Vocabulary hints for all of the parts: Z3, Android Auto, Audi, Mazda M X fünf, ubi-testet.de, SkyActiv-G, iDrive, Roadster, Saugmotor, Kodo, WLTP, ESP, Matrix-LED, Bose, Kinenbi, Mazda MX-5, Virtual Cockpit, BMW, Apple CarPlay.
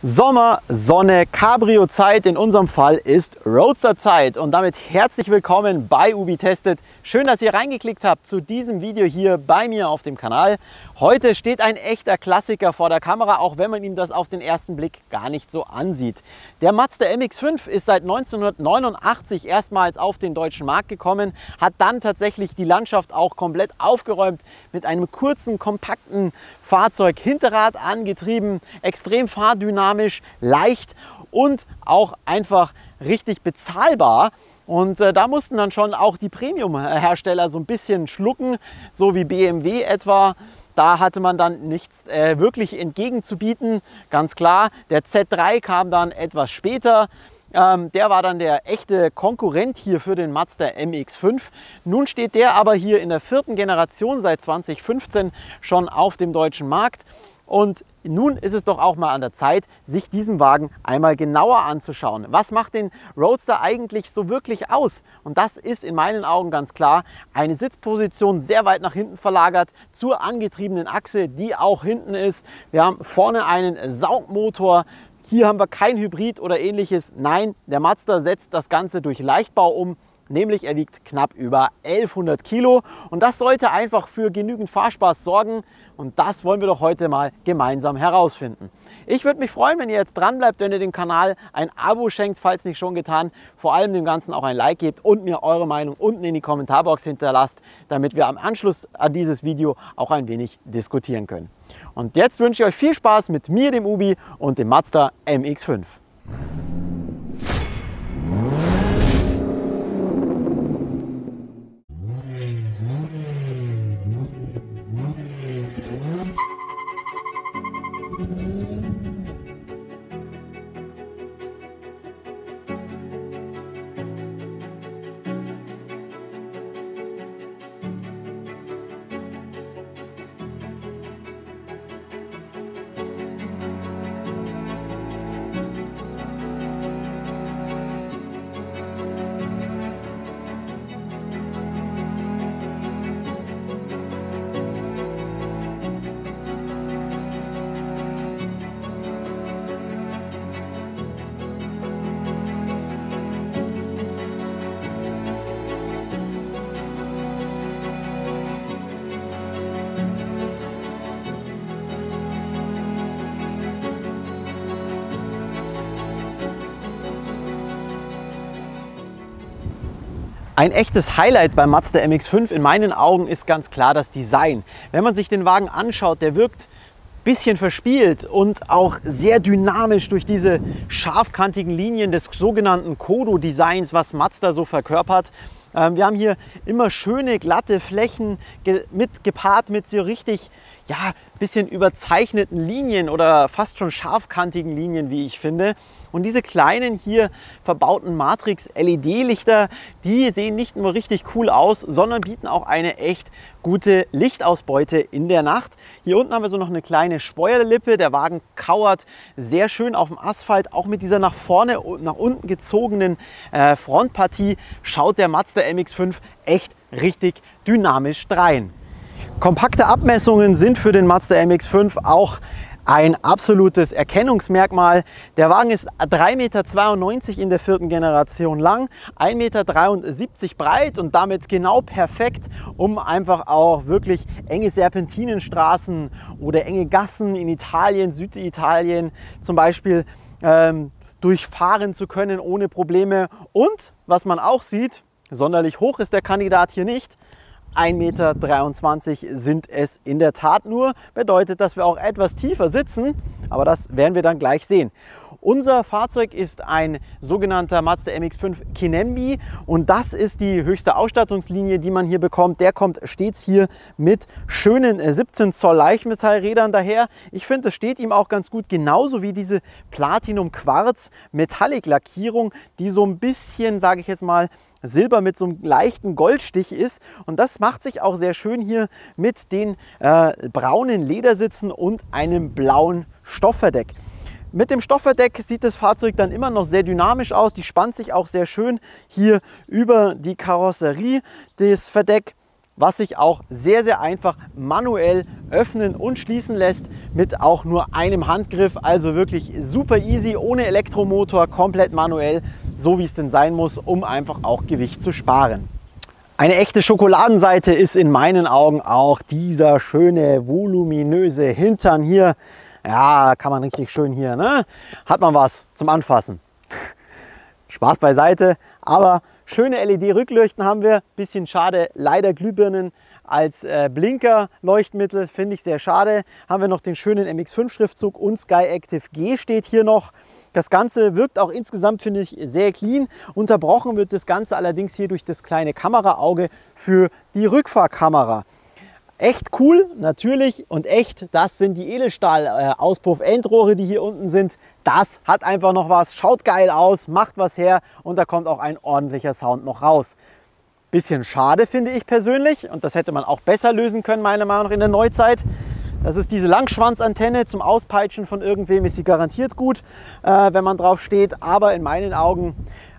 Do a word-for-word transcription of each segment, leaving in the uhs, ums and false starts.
Sommer, Sonne, Cabrio-Zeit, in unserem Fall ist Roadster-Zeit, und damit herzlich willkommen bei Ubi-testet. Schön, dass ihr reingeklickt habt zu diesem Video hier bei mir auf dem Kanal. Heute steht ein echter Klassiker vor der Kamera, auch wenn man ihm das auf den ersten Blick gar nicht so ansieht. Der Mazda M X fünf ist seit neunzehnhundertneunundachtzig erstmals auf den deutschen Markt gekommen, hat dann tatsächlich die Landschaft auch komplett aufgeräumt mit einem kurzen, kompakten Fahrzeug, Hinterrad angetrieben, extrem fahrdynamisch, leicht und auch einfach richtig bezahlbar. Und äh, da mussten dann schon auch die Premium-Hersteller so ein bisschen schlucken, so wie B M W etwa. Da hatte man dann nichts äh, wirklich entgegenzubieten, ganz klar. Der Z drei kam dann etwas später. Ähm, der war dann der echte Konkurrent hier für den Mazda M X fünf. Nun steht der aber hier in der vierten Generation seit zweitausendfünfzehn schon auf dem deutschen Markt. Und nun ist es doch auch mal an der Zeit, sich diesen Wagen einmal genauer anzuschauen. Was macht den Roadster eigentlich so wirklich aus? Und das ist in meinen Augen ganz klar eine Sitzposition, sehr weit nach hinten verlagert zur angetriebenen Achse, die auch hinten ist. Wir haben vorne einen Saugmotor. Hier haben wir kein Hybrid oder ähnliches. Nein, der Mazda setzt das Ganze durch Leichtbau um. Nämlich er wiegt knapp über elfhundert Kilo, und das sollte einfach für genügend Fahrspaß sorgen, und das wollen wir doch heute mal gemeinsam herausfinden. Ich würde mich freuen, wenn ihr jetzt dran bleibt, wenn ihr dem Kanal ein Abo schenkt, falls nicht schon getan, vor allem dem Ganzen auch ein Like gebt und mir eure Meinung unten in die Kommentarbox hinterlasst, damit wir am Anschluss an dieses Video auch ein wenig diskutieren können. Und jetzt wünsche ich euch viel Spaß mit mir, dem Ubi, und dem Mazda M X fünf. Ein echtes Highlight beim Mazda M X fünf in meinen Augen ist ganz klar das Design. Wenn man sich den Wagen anschaut, der wirkt ein bisschen verspielt und auch sehr dynamisch durch diese scharfkantigen Linien des sogenannten Kodo-Designs, was Mazda so verkörpert. Wir haben hier immer schöne, glatte Flächen mit gepaart mit so richtig, ja, ein bisschen überzeichneten Linien oder fast schon scharfkantigen Linien, wie ich finde. Und diese kleinen hier verbauten Matrix-L E D-Lichter, die sehen nicht nur richtig cool aus, sondern bieten auch eine echt gute Lichtausbeute in der Nacht. Hier unten haben wir so noch eine kleine Spoilerlippe. Der Wagen kauert sehr schön auf dem Asphalt. Auch mit dieser nach vorne und nach unten gezogenen äh, Frontpartie schaut der Mazda M X fünf echt richtig dynamisch drein. Kompakte Abmessungen sind für den Mazda M X fünf auch ein absolutes Erkennungsmerkmal. Der Wagen ist drei Meter zweiundneunzig in der vierten Generation lang, ein Meter dreiundsiebzig breit und damit genau perfekt, um einfach auch wirklich enge Serpentinenstraßen oder enge Gassen in Italien, Süditalien zum Beispiel ähm, durchfahren zu können ohne Probleme. Und was man auch sieht, sonderlich hoch ist der Kandidat hier nicht. ein Meter dreiundzwanzig sind es in der Tat nur, bedeutet, dass wir auch etwas tiefer sitzen, aber das werden wir dann gleich sehen. Unser Fahrzeug ist ein sogenannter Mazda M X fünf Kinenbi, und das ist die höchste Ausstattungslinie, die man hier bekommt. Der kommt stets hier mit schönen siebzehn Zoll Leichtmetallrädern daher. Ich finde, das steht ihm auch ganz gut, genauso wie diese Platinum-Quarz-Metallik Lackierung, die so ein bisschen, sage ich jetzt mal, Silber mit so einem leichten Goldstich ist, und das macht sich auch sehr schön hier mit den äh, braunen Ledersitzen und einem blauen Stoffverdeck. Mit dem Stoffverdeck sieht das Fahrzeug dann immer noch sehr dynamisch aus, die spannt sich auch sehr schön hier über die Karosserie, das Verdeck. was sich auch sehr, sehr einfach manuell öffnen und schließen lässt mit auch nur einem Handgriff. Also wirklich super easy, ohne Elektromotor, komplett manuell, so wie es denn sein muss, um einfach auch Gewicht zu sparen. Eine echte Schokoladenseite ist in meinen Augen auch dieser schöne, voluminöse Hintern hier. Ja, kann man richtig schön hier, ne? Hat man was zum Anfassen. Spaß beiseite, aber schöne L E D-Rückleuchten haben wir. Bisschen schade, leider Glühbirnen als äh, Blinker-Leuchtmittel, finde ich sehr schade. Haben wir noch den schönen M X fünf-Schriftzug und SkyActiv-G steht hier noch. Das Ganze wirkt auch insgesamt, finde ich, sehr clean. Unterbrochen wird das Ganze allerdings hier durch das kleine Kameraauge für die Rückfahrkamera. Echt cool, natürlich und echt, das sind die Edelstahl-Auspuff-Endrohre, die hier unten sind. Das hat einfach noch was, schaut geil aus, macht was her und da kommt auch ein ordentlicher Sound noch raus. Bisschen schade, finde ich persönlich, und das hätte man auch besser lösen können, meiner Meinung nach, in der Neuzeit. Das ist diese Langschwanzantenne, zum Auspeitschen von irgendwem ist sie garantiert gut, äh, wenn man drauf steht. Aber in meinen Augen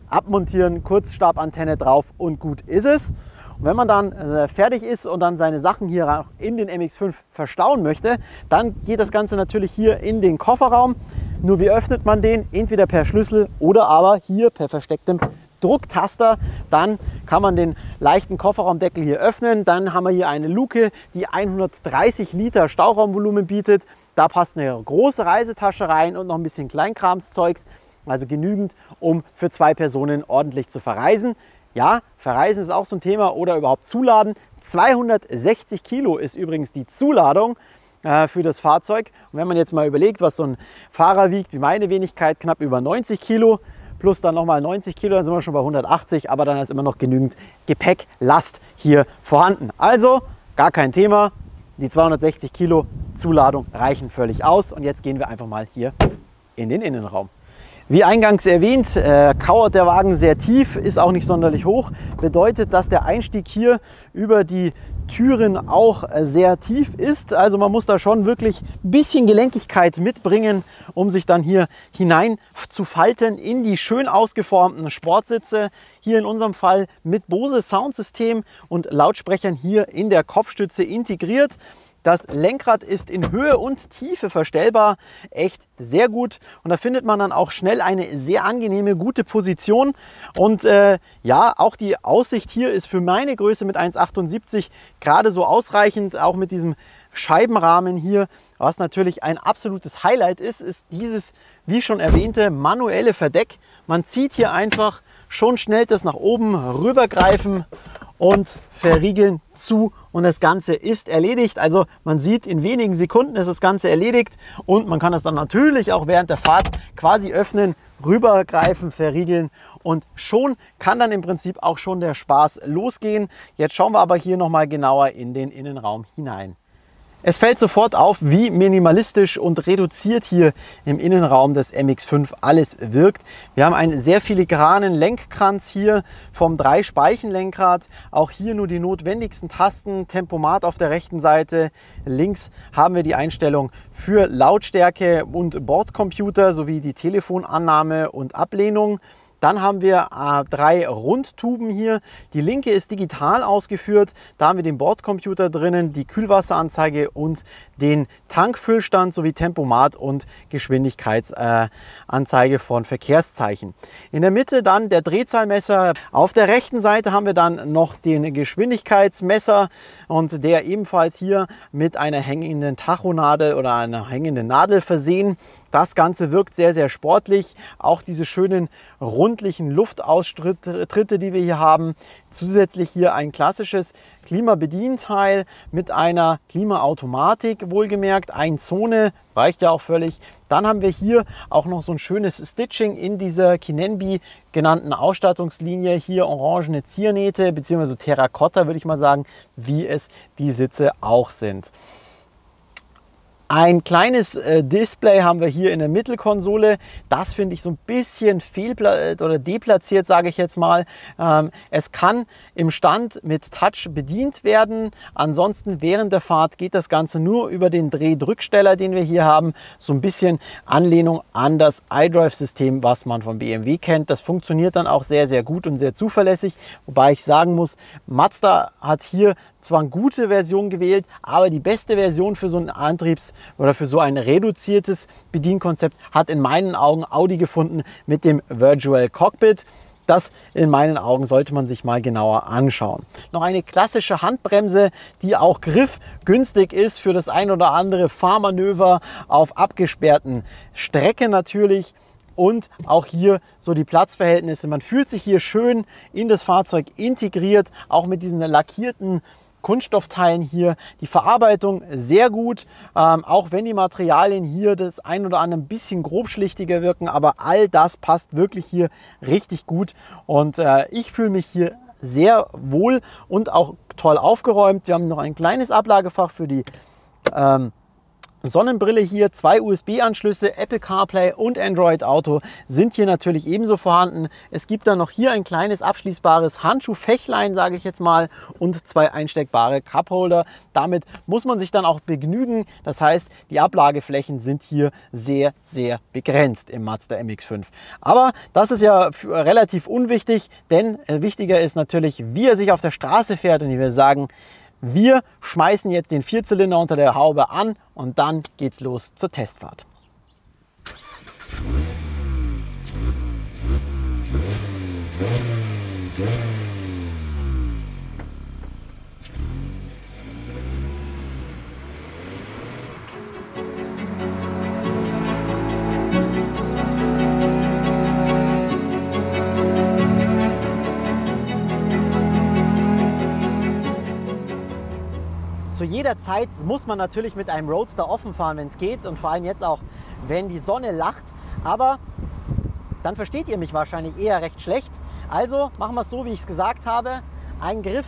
abmontieren, Kurzstabantenne drauf und gut ist es. Wenn man dann fertig ist und dann seine Sachen hier in den M X fünf verstauen möchte, dann geht das Ganze natürlich hier in den Kofferraum. Nur wie öffnet man den? Entweder per Schlüssel oder aber hier per verstecktem Drucktaster. Dann kann man den leichten Kofferraumdeckel hier öffnen. Dann haben wir hier eine Luke, die hundertdreißig Liter Stauraumvolumen bietet. Da passt eine große Reisetasche rein und noch ein bisschen Kleinkramszeugs. Also genügend, um für zwei Personen ordentlich zu verreisen. Ja, verreisen ist auch so ein Thema oder überhaupt zuladen. zweihundertsechzig Kilo ist übrigens die Zuladung äh, für das Fahrzeug. Und wenn man jetzt mal überlegt, was so ein Fahrer wiegt, wie meine Wenigkeit, knapp über neunzig Kilo, plus dann nochmal neunzig Kilo, dann sind wir schon bei hundertachtzig, aber dann ist immer noch genügend Gepäcklast hier vorhanden. Also gar kein Thema, die zweihundertsechzig Kilo Zuladung reichen völlig aus. Und jetzt gehen wir einfach mal hier in den Innenraum. Wie eingangs erwähnt, äh, kauert der Wagen sehr tief, ist auch nicht sonderlich hoch. Bedeutet, dass der Einstieg hier über die Türen auch äh, sehr tief ist. Also man muss da schon wirklich ein bisschen Gelenkigkeit mitbringen, um sich dann hier hinein zu falten in die schön ausgeformten Sportsitze. Hier in unserem Fall mit Bose Soundsystem und Lautsprechern hier in der Kopfstütze integriert. Das Lenkrad ist in Höhe und Tiefe verstellbar, echt sehr gut, und da findet man dann auch schnell eine sehr angenehme, gute Position. Und äh, ja, auch die Aussicht hier ist für meine Größe mit eins Komma achtundsiebzig gerade so ausreichend, auch mit diesem Scheibenrahmen hier. Was natürlich ein absolutes Highlight ist, ist dieses, wie schon erwähnte, manuelle Verdeck. Man zieht hier einfach schon schnell das nach oben rübergreifen und verriegeln zu. Und das Ganze ist erledigt. Also man sieht, in wenigen Sekunden ist das Ganze erledigt. Und man kann das dann natürlich auch während der Fahrt quasi öffnen, rübergreifen, verriegeln. Und schon kann dann im Prinzip auch schon der Spaß losgehen. Jetzt schauen wir aber hier nochmal genauer in den Innenraum hinein. Es fällt sofort auf, wie minimalistisch und reduziert hier im Innenraum des M X fünf alles wirkt. Wir haben einen sehr filigranen Lenkkranz hier vom Drei-Speichen-Lenkrad. Auch hier nur die notwendigsten Tasten, Tempomat auf der rechten Seite. Links haben wir die Einstellung für Lautstärke und Bordcomputer sowie die Telefonannahme und Ablehnung. Dann haben wir äh, drei Rundtuben hier. Die linke ist digital ausgeführt. Da haben wir den Bordcomputer drinnen, die Kühlwasseranzeige und den Tankfüllstand sowie Tempomat und Geschwindigkeitsanzeige äh, von Verkehrszeichen. In der Mitte dann der Drehzahlmesser. Auf der rechten Seite haben wir dann noch den Geschwindigkeitsmesser und der ebenfalls hier mit einer hängenden Tachonadel oder einer hängenden Nadel versehen. Das Ganze wirkt sehr, sehr sportlich. Auch diese schönen rundlichen Luftaustritte, die wir hier haben. Zusätzlich hier ein klassisches Klimabedienteil mit einer Klimaautomatik, wohlgemerkt. Eine Zone, reicht ja auch völlig. Dann haben wir hier auch noch so ein schönes Stitching in dieser Kinenbi genannten Ausstattungslinie. Hier orangene Ziernähte bzw. Terrakotta, würde ich mal sagen, wie es die Sitze auch sind. Ein kleines äh, Display haben wir hier in der Mittelkonsole. Das finde ich so ein bisschen fehlplatziert oder deplatziert, sage ich jetzt mal. Ähm, es kann im Stand mit Touch bedient werden. Ansonsten während der Fahrt geht das Ganze nur über den Drehdrücksteller, den wir hier haben. So ein bisschen Anlehnung an das iDrive-System, was man von B M W kennt. Das funktioniert dann auch sehr, sehr gut und sehr zuverlässig. Wobei ich sagen muss, Mazda hat hier zwar eine gute Version gewählt, aber die beste Version für so einen Antriebs- oder für so ein reduziertes Bedienkonzept hat in meinen Augen Audi gefunden mit dem Virtual Cockpit. Das in meinen Augen sollte man sich mal genauer anschauen. Noch eine klassische Handbremse, die auch griffgünstig ist für das ein oder andere Fahrmanöver auf abgesperrten Strecken natürlich. Und auch hier so die Platzverhältnisse. Man fühlt sich hier schön in das Fahrzeug integriert, auch mit diesen lackierten Kunststoffteilen hier. Die Verarbeitung sehr gut, ähm, auch wenn die Materialien hier das ein oder andere ein bisschen grobschlichtiger wirken, aber all das passt wirklich hier richtig gut und äh, ich fühle mich hier sehr wohl und auch toll aufgeräumt. Wir haben noch ein kleines Ablagefach für die ähm, Sonnenbrille hier, zwei U S B-Anschlüsse, Apple CarPlay und Android Auto sind hier natürlich ebenso vorhanden. Es gibt dann noch hier ein kleines abschließbares Handschuhfächlein, sage ich jetzt mal, und zwei einsteckbare Cupholder. Damit muss man sich dann auch begnügen. Das heißt, die Ablageflächen sind hier sehr, sehr begrenzt im Mazda M X fünf. Aber das ist ja relativ unwichtig, denn wichtiger ist natürlich, wie er sich auf der Straße fährt. Und ich will sagen, wir schmeißen jetzt den Vierzylinder unter der Haube an und dann geht's los zur Testfahrt. Zu jeder Zeit muss man natürlich mit einem Roadster offen fahren, wenn es geht und vor allem jetzt auch, wenn die Sonne lacht. Aber dann versteht ihr mich wahrscheinlich eher recht schlecht. Also machen wir es so, wie ich es gesagt habe. Ein Griff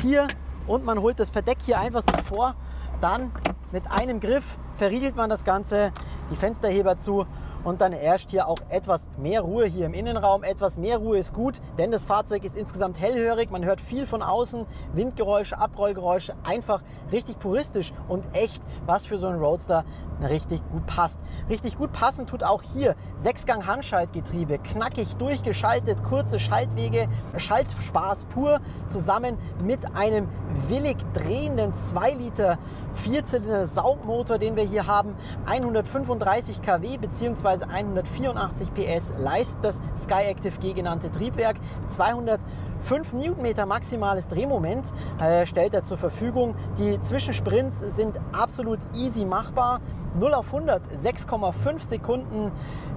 hier und man holt das Verdeck hier einfach so vor. Dann mit einem Griff verriegelt man das Ganze, die Fensterheber zu und dann herrscht hier auch etwas mehr Ruhe hier im Innenraum. Etwas mehr Ruhe ist gut, denn das Fahrzeug ist insgesamt hellhörig. Man hört viel von außen, Windgeräusche, Abrollgeräusche, einfach richtig puristisch und echt, was für so einen Roadster richtig gut passt. Richtig gut passen tut auch hier sechs Gang Handschaltgetriebe, knackig durchgeschaltet, kurze Schaltwege, Schaltspaß pur, zusammen mit einem willig drehenden zwei Liter Vierzylinder Saugmotor, den wir hier haben, hundertfünfunddreißig Kilowatt bzw. hundertvierundachtzig P S leistet das SkyActiv-G genannte Triebwerk. zweihundertfünf Newtonmeter maximales Drehmoment äh, stellt er zur Verfügung. Die Zwischensprints sind absolut easy machbar. null auf hundert sechs Komma fünf Sekunden,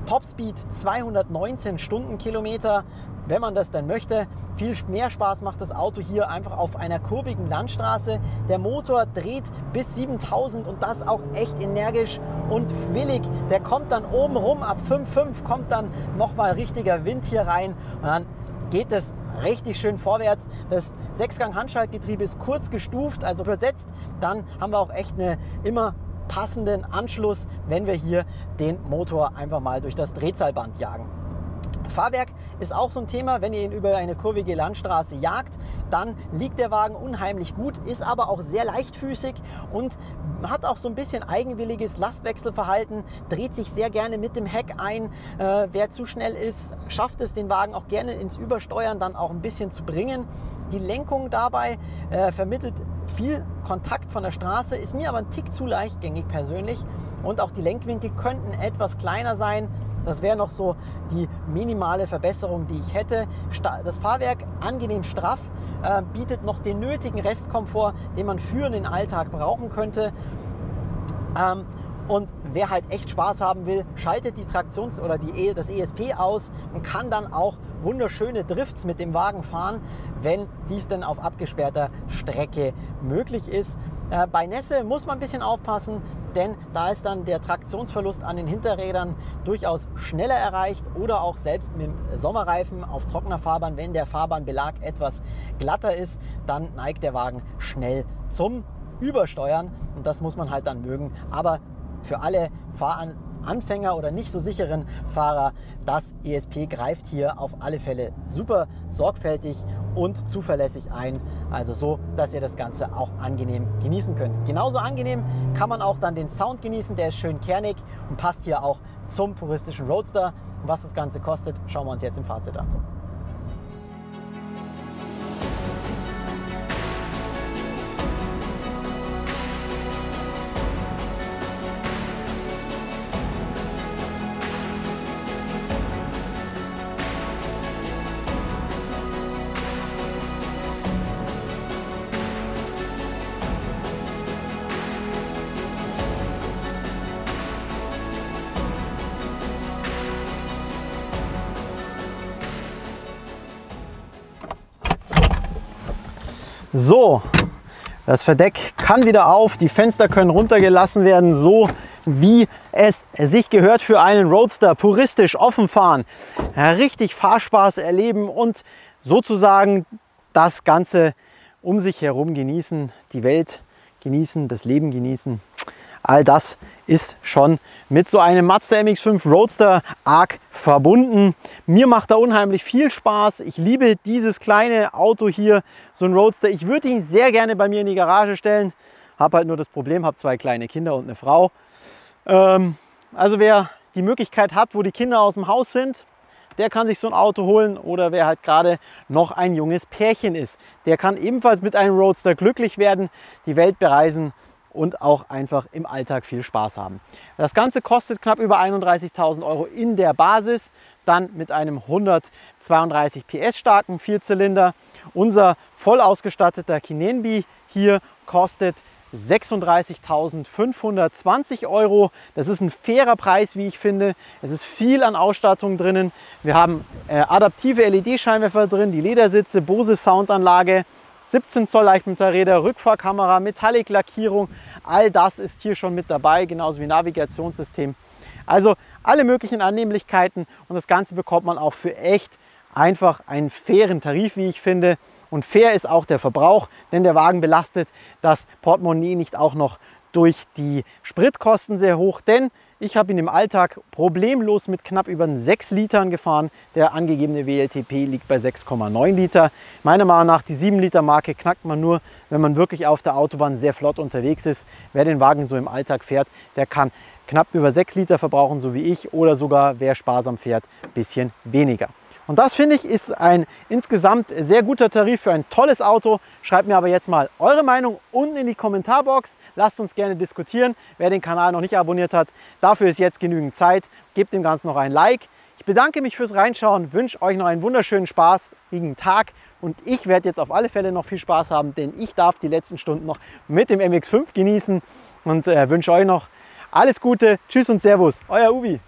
Topspeed zweihundertneunzehn Stundenkilometer. Wenn man das dann möchte. Viel mehr Spaß macht das Auto hier einfach auf einer kurvigen Landstraße. Der Motor dreht bis siebentausend und das auch echt energisch und willig. Der kommt dann oben rum, ab fünf Komma fünf kommt dann nochmal richtiger Wind hier rein und dann geht es richtig schön vorwärts. Das sechs Gang Handschaltgetriebe ist kurz gestuft, also übersetzt. Dann haben wir auch echt eine immer passenden Anschluss, wenn wir hier den Motor einfach mal durch das Drehzahlband jagen. Fahrwerk ist auch so ein Thema, wenn ihr ihn über eine kurvige Landstraße jagt, dann liegt der Wagen unheimlich gut, ist aber auch sehr leichtfüßig und hat auch so ein bisschen eigenwilliges Lastwechselverhalten, dreht sich sehr gerne mit dem Heck ein. Äh, wer zu schnell ist, schafft es, den Wagen auch gerne ins Übersteuern dann auch ein bisschen zu bringen. Die Lenkung dabei äh, vermittelt viel Kontakt von der Straße, ist mir aber ein Tick zu leichtgängig persönlich und auch die Lenkwinkel könnten etwas kleiner sein. Das wäre noch so die minimale Verbesserung, die ich hätte. Das Fahrwerk angenehm straff, äh, bietet noch den nötigen Restkomfort, den man für den Alltag brauchen könnte. Ähm, und wer halt echt Spaß haben will, schaltet die Traktions- oder die, das E S P aus und kann dann auch wunderschöne Drifts mit dem Wagen fahren, wenn dies denn auf abgesperrter Strecke möglich ist. Äh, bei Nässe muss man ein bisschen aufpassen, denn da ist dann der Traktionsverlust an den Hinterrädern durchaus schneller erreicht oder auch selbst mit dem Sommerreifen auf trockener Fahrbahn, wenn der Fahrbahnbelag etwas glatter ist, dann neigt der Wagen schnell zum Übersteuern und das muss man halt dann mögen, aber für alle Fahranfänger oder nicht so sicheren Fahrer. Das E S P greift hier auf alle Fälle super sorgfältig und zuverlässig ein, also so, dass ihr das Ganze auch angenehm genießen könnt. Genauso angenehm kann man auch dann den Sound genießen, der ist schön kernig und passt hier auch zum puristischen Roadster. Was das Ganze kostet, schauen wir uns jetzt im Fazit an. So, das Verdeck kann wieder auf, die Fenster können runtergelassen werden, so wie es sich gehört für einen Roadster. Puristisch offen fahren, richtig Fahrspaß erleben und sozusagen das Ganze um sich herum genießen, die Welt genießen, das Leben genießen. All das ist schon mit so einem Mazda M X fünf Roadster arg verbunden. Mir macht da unheimlich viel Spaß. Ich liebe dieses kleine Auto hier, so ein Roadster. Ich würde ihn sehr gerne bei mir in die Garage stellen. Habe halt nur das Problem, habe zwei kleine Kinder und eine Frau. Ähm, also wer die Möglichkeit hat, wo die Kinder aus dem Haus sind, der kann sich so ein Auto holen, oder wer halt gerade noch ein junges Pärchen ist, der kann ebenfalls mit einem Roadster glücklich werden, die Welt bereisen und auch einfach im Alltag viel Spaß haben. Das Ganze kostet knapp über einunddreißigtausend Euro in der Basis, dann mit einem hundertzweiunddreißig P S starken Vierzylinder. Unser voll ausgestatteter Kinenbi hier kostet sechsunddreißigtausendfünfhundertzwanzig Euro. Das ist ein fairer Preis, wie ich finde. Es ist viel an Ausstattung drinnen. Wir haben äh, adaptive L E D-Scheinwerfer drin, die Ledersitze, Bose Soundanlage, siebzehn Zoll Leichtmetallräder, Rückfahrkamera, Metallic-Lackierung, all das ist hier schon mit dabei, genauso wie Navigationssystem. Also alle möglichen Annehmlichkeiten, und das Ganze bekommt man auch für echt einfach einen fairen Tarif, wie ich finde. Und fair ist auch der Verbrauch, denn der Wagen belastet das Portemonnaie nicht auch noch durch die Spritkosten sehr hoch, denn ich habe ihn im Alltag problemlos mit knapp über sechs Litern gefahren. Der angegebene W L T P liegt bei sechs Komma neun Liter. Meiner Meinung nach, die sieben Liter Marke knackt man nur, wenn man wirklich auf der Autobahn sehr flott unterwegs ist. Wer den Wagen so im Alltag fährt, der kann knapp über sechs Liter verbrauchen, so wie ich, oder sogar, wer sparsam fährt, ein bisschen weniger. Und das, finde ich, ist ein insgesamt sehr guter Tarif für ein tolles Auto. Schreibt mir aber jetzt mal eure Meinung unten in die Kommentarbox. Lasst uns gerne diskutieren, wer den Kanal noch nicht abonniert hat. Dafür ist jetzt genügend Zeit. Gebt dem Ganzen noch ein Like. Ich bedanke mich fürs Reinschauen, wünsche euch noch einen wunderschönen spaßigen Tag. Und ich werde jetzt auf alle Fälle noch viel Spaß haben, denn ich darf die letzten Stunden noch mit dem M X fünf genießen. Und äh, wünsche euch noch alles Gute. Tschüss und Servus, euer Ubi.